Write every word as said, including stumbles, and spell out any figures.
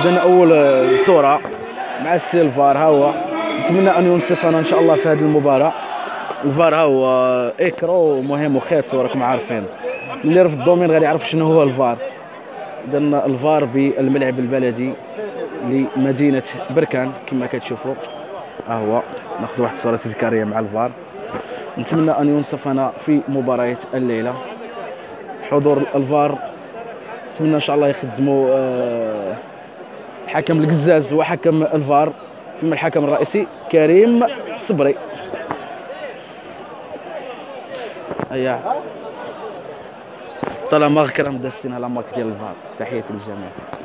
بدنا اول صوره مع السي الفار. ها هو نتمنى ان ينصفنا ان شاء الله في هذه المباراه. الفار ها هو اكرو مهم وخيط، راكم عارفين اللي في الدومين غادي يعرف شنو هو الفار. اذا الفار بالملعب البلدي لمدينه بركان كما كتشوفوا. ها هو ناخذ واحد الصوره تذكاريه مع الفار. نتمنى ان ينصفنا في مباراه الليله. حضور الفار نتمنى ان شاء الله يخدموا أه حكم القزاز وحكم الفار، فيما الحكم الرئيسي كريم صبري. اييه طالما غير كرم دازتين على مارك ديال الفار. تحياتي للجميع.